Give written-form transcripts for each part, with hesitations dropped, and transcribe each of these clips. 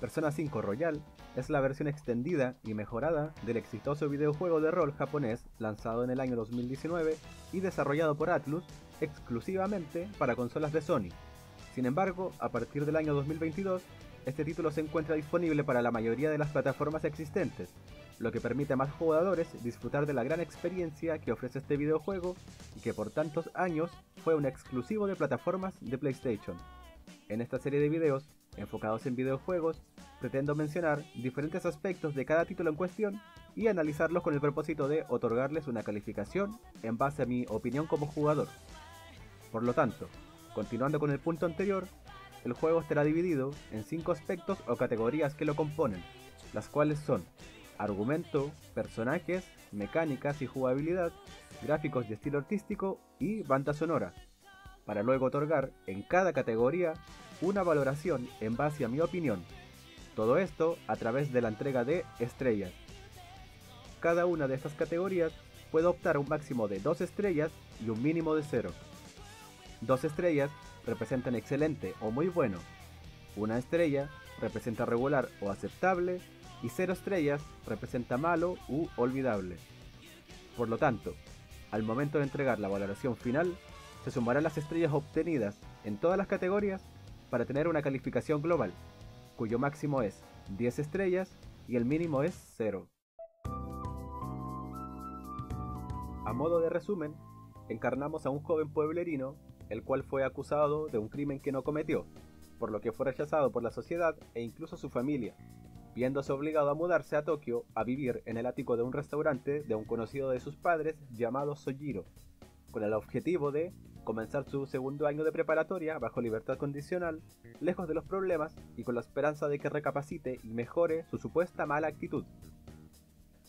Persona 5 Royal es la versión extendida y mejorada del exitoso videojuego de rol japonés lanzado en el año 2019 y desarrollado por Atlus exclusivamente para consolas de Sony. Sin embargo, a partir del año 2022, este título se encuentra disponible para la mayoría de las plataformas existentes, lo que permite a más jugadores disfrutar de la gran experiencia que ofrece este videojuego y que por tantos años fue un exclusivo de plataformas de PlayStation. En esta serie de videos, enfocados en videojuegos, pretendo mencionar diferentes aspectos de cada título en cuestión y analizarlos con el propósito de otorgarles una calificación en base a mi opinión como jugador. Por lo tanto, continuando con el punto anterior, el juego estará dividido en 5 aspectos o categorías que lo componen, las cuales son: argumento, personajes, mecánicas y jugabilidad, gráficos y estilo artístico y banda sonora, para luego otorgar en cada categoría una valoración en base a mi opinión, todo esto a través de la entrega de estrellas. Cada una de estas categorías puede optar a un máximo de 2 estrellas y un mínimo de 0. 2 estrellas representan excelente o muy bueno, 1 estrella representa regular o aceptable y 0 estrellas representa malo u olvidable. Por lo tanto, al momento de entregar la valoración final, se sumarán las estrellas obtenidas en todas las categorías para tener una calificación global, cuyo máximo es 10 estrellas y el mínimo es 0. A modo de resumen, encarnamos a un joven pueblerino, el cual fue acusado de un crimen que no cometió, por lo que fue rechazado por la sociedad e incluso su familia, viéndose obligado a mudarse a Tokio a vivir en el ático de un restaurante de un conocido de sus padres llamado Sojiro, con el objetivo de comenzar su segundo año de preparatoria bajo libertad condicional, lejos de los problemas y con la esperanza de que recapacite y mejore su supuesta mala actitud.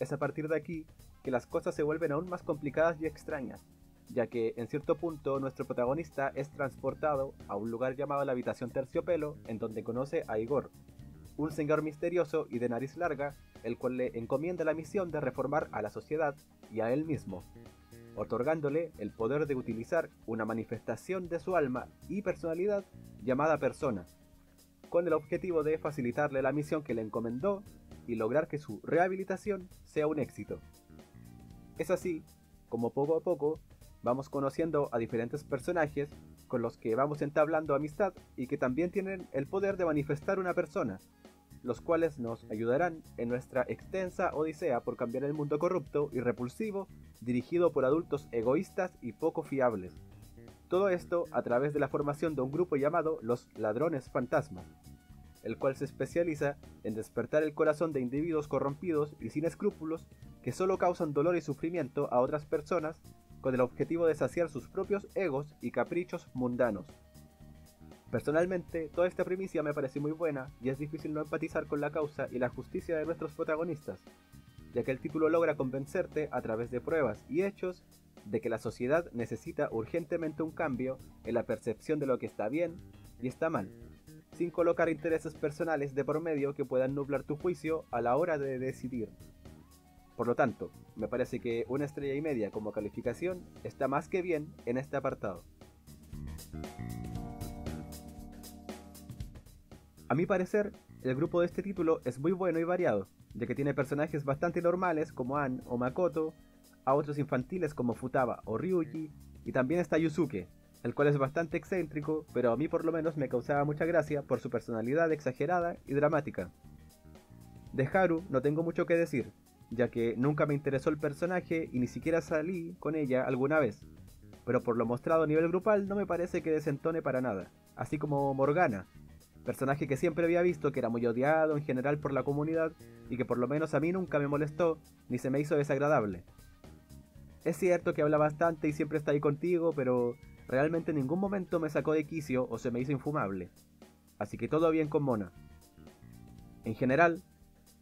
Es a partir de aquí que las cosas se vuelven aún más complicadas y extrañas, ya que en cierto punto nuestro protagonista es transportado a un lugar llamado la habitación Terciopelo, en donde conoce a Igor, un señor misterioso y de nariz larga, el cual le encomienda la misión de reformar a la sociedad y a él mismo, otorgándole el poder de utilizar una manifestación de su alma y personalidad llamada persona, con el objetivo de facilitarle la misión que le encomendó y lograr que su rehabilitación sea un éxito. Es así como poco a poco vamos conociendo a diferentes personajes con los que vamos entablando amistad y que también tienen el poder de manifestar una persona, los cuales nos ayudarán en nuestra extensa odisea por cambiar el mundo corrupto y repulsivo dirigido por adultos egoístas y poco fiables. Todo esto a través de la formación de un grupo llamado los Ladrones Fantasmas, el cual se especializa en despertar el corazón de individuos corrompidos y sin escrúpulos que solo causan dolor y sufrimiento a otras personas con el objetivo de saciar sus propios egos y caprichos mundanos. Personalmente, toda esta primicia me parece muy buena y es difícil no empatizar con la causa y la justicia de nuestros protagonistas, ya que el título logra convencerte a través de pruebas y hechos de que la sociedad necesita urgentemente un cambio en la percepción de lo que está bien y está mal, sin colocar intereses personales de por medio que puedan nublar tu juicio a la hora de decidir. Por lo tanto, me parece que 1,5 estrellas como calificación está más que bien en este apartado. A mi parecer, el grupo de este título es muy bueno y variado, ya que tiene personajes bastante normales como Ann o Makoto, a otros infantiles como Futaba o Ryuji, y también está Yusuke, el cual es bastante excéntrico, pero a mí por lo menos me causaba mucha gracia por su personalidad exagerada y dramática. De Haru no tengo mucho que decir, ya que nunca me interesó el personaje y ni siquiera salí con ella alguna vez, pero por lo mostrado a nivel grupal no me parece que desentone para nada, así como Morgana, personaje que siempre había visto que era muy odiado en general por la comunidad y que por lo menos a mí nunca me molestó ni se me hizo desagradable. Es cierto que habla bastante y siempre está ahí contigo, pero realmente en ningún momento me sacó de quicio o se me hizo infumable, así que todo bien con Mona. En general,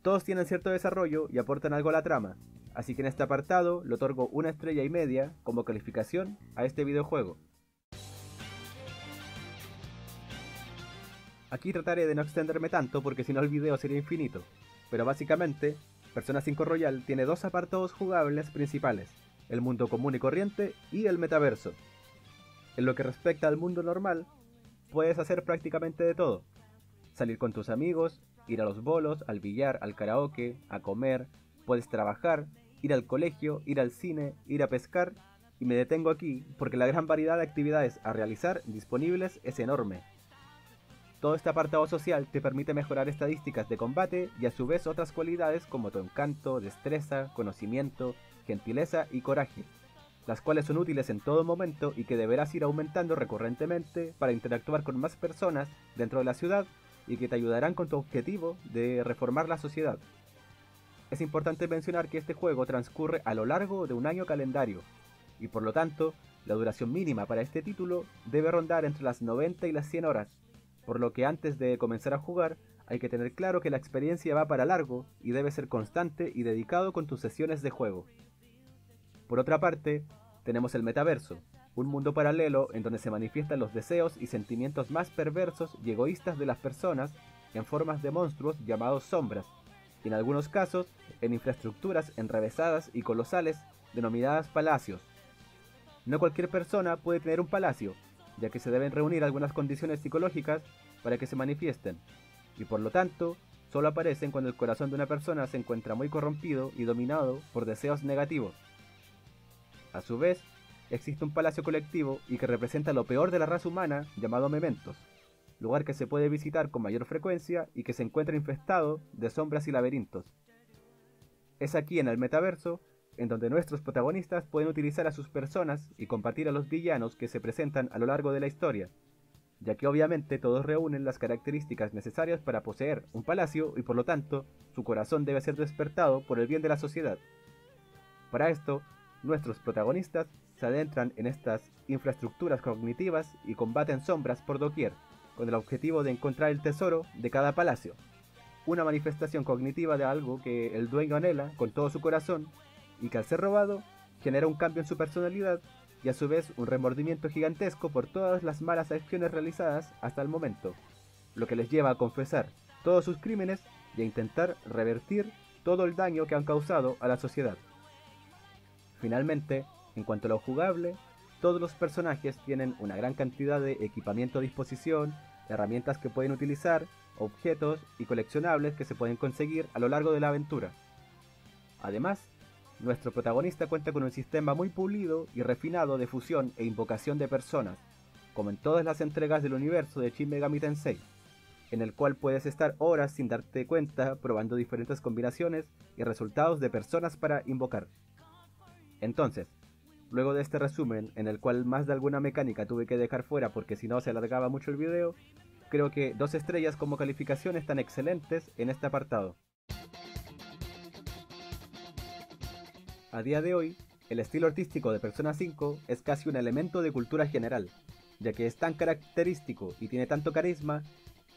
todos tienen cierto desarrollo y aportan algo a la trama, así que en este apartado le otorgo 1,5 estrellas como calificación a este videojuego. Aquí trataré de no extenderme tanto porque si no el video sería infinito, pero básicamente Persona 5 Royal tiene 2 apartados jugables principales, el mundo común y corriente y el metaverso. En lo que respecta al mundo normal, puedes hacer prácticamente de todo, salir con tus amigos, ir a los bolos, al billar, al karaoke, a comer, puedes trabajar, ir al colegio, ir al cine, ir a pescar, y me detengo aquí porque la gran variedad de actividades a realizar disponibles es enorme. Todo este apartado social te permite mejorar estadísticas de combate y a su vez otras cualidades como tu encanto, destreza, conocimiento, gentileza y coraje, las cuales son útiles en todo momento y que deberás ir aumentando recurrentemente para interactuar con más personas dentro de la ciudad y que te ayudarán con tu objetivo de reformar la sociedad. Es importante mencionar que este juego transcurre a lo largo de un año calendario y por lo tanto la duración mínima para este título debe rondar entre las 90 y las 100 horas. Por lo que antes de comenzar a jugar, hay que tener claro que la experiencia va para largo y debe ser constante y dedicado con tus sesiones de juego. Por otra parte, tenemos el metaverso, un mundo paralelo en donde se manifiestan los deseos y sentimientos más perversos y egoístas de las personas en formas de monstruos llamados sombras, y en algunos casos en infraestructuras enrevesadas y colosales denominadas palacios. No cualquier persona puede tener un palacio, ya que se deben reunir algunas condiciones psicológicas para que se manifiesten, y por lo tanto, solo aparecen cuando el corazón de una persona se encuentra muy corrompido y dominado por deseos negativos. A su vez, existe un palacio colectivo y que representa lo peor de la raza humana llamado Mementos, lugar que se puede visitar con mayor frecuencia y que se encuentra infestado de sombras y laberintos. Es aquí en el metaverso en donde nuestros protagonistas pueden utilizar a sus personas y combatir a los villanos que se presentan a lo largo de la historia, ya que obviamente todos reúnen las características necesarias para poseer un palacio y por lo tanto, su corazón debe ser despertado por el bien de la sociedad. Para esto, nuestros protagonistas se adentran en estas infraestructuras cognitivas y combaten sombras por doquier, con el objetivo de encontrar el tesoro de cada palacio, una manifestación cognitiva de algo que el dueño anhela con todo su corazón, y que al ser robado, genera un cambio en su personalidad y a su vez un remordimiento gigantesco por todas las malas acciones realizadas hasta el momento, lo que les lleva a confesar todos sus crímenes y a intentar revertir todo el daño que han causado a la sociedad. Finalmente, en cuanto a lo jugable, todos los personajes tienen una gran cantidad de equipamiento a disposición, herramientas que pueden utilizar, objetos y coleccionables que se pueden conseguir a lo largo de la aventura. Además, nuestro protagonista cuenta con un sistema muy pulido y refinado de fusión e invocación de personas, como en todas las entregas del universo de Shin Megami Tensei, en el cual puedes estar horas sin darte cuenta probando diferentes combinaciones y resultados de personas para invocar. Entonces, luego de este resumen, en el cual más de alguna mecánica tuve que dejar fuera porque si no se alargaba mucho el video, creo que 2 estrellas como calificación están excelentes en este apartado. A día de hoy, el estilo artístico de Persona 5 es casi un elemento de cultura general, ya que es tan característico y tiene tanto carisma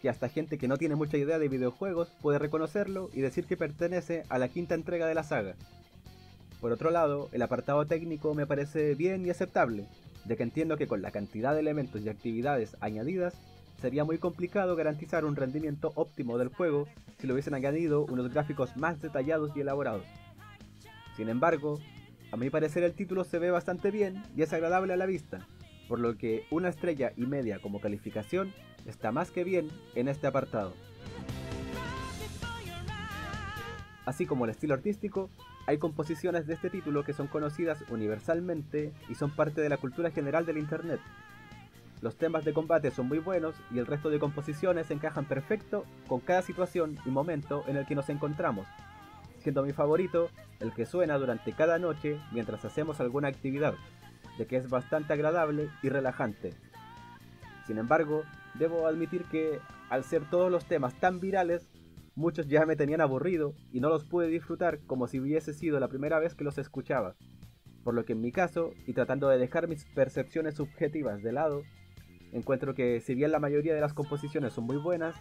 que hasta gente que no tiene mucha idea de videojuegos puede reconocerlo y decir que pertenece a la 5ª entrega de la saga. Por otro lado, el apartado técnico me parece bien y aceptable, ya que entiendo que con la cantidad de elementos y actividades añadidas, sería muy complicado garantizar un rendimiento óptimo del juego si le hubiesen añadido unos gráficos más detallados y elaborados. Sin embargo, a mi parecer el título se ve bastante bien y es agradable a la vista, por lo que 1,5 estrellas como calificación está más que bien en este apartado. Así como el estilo artístico, hay composiciones de este título que son conocidas universalmente y son parte de la cultura general del internet. Los temas de combate son muy buenos y el resto de composiciones encajan perfecto con cada situación y momento en el que nos encontramos, siendo mi favorito el que suena durante cada noche mientras hacemos alguna actividad, ya que es bastante agradable y relajante. Sin embargo, debo admitir que al ser todos los temas tan virales, muchos ya me tenían aburrido y no los pude disfrutar como si hubiese sido la primera vez que los escuchaba, por lo que en mi caso, y tratando de dejar mis percepciones subjetivas de lado, encuentro que si bien la mayoría de las composiciones son muy buenas,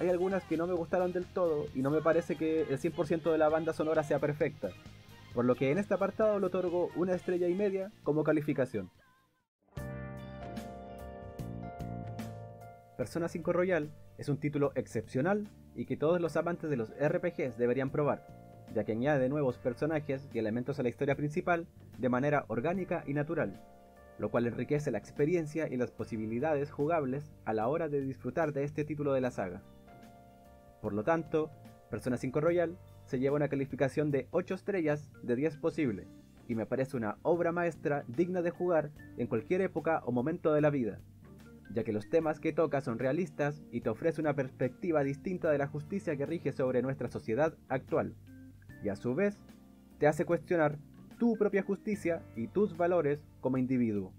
hay algunas que no me gustaron del todo y no me parece que el 100% de la banda sonora sea perfecta, por lo que en este apartado le otorgo 1,5 estrellas como calificación. Persona 5 Royal es un título excepcional y que todos los amantes de los RPGs deberían probar, ya que añade nuevos personajes y elementos a la historia principal de manera orgánica y natural, lo cual enriquece la experiencia y las posibilidades jugables a la hora de disfrutar de este título de la saga. Por lo tanto, Persona 5 Royal se lleva una calificación de 8 estrellas de 10 posible, y me parece una obra maestra digna de jugar en cualquier época o momento de la vida, ya que los temas que toca son realistas y te ofrece una perspectiva distinta de la justicia que rige sobre nuestra sociedad actual, y a su vez, te hace cuestionar tu propia justicia y tus valores como individuo.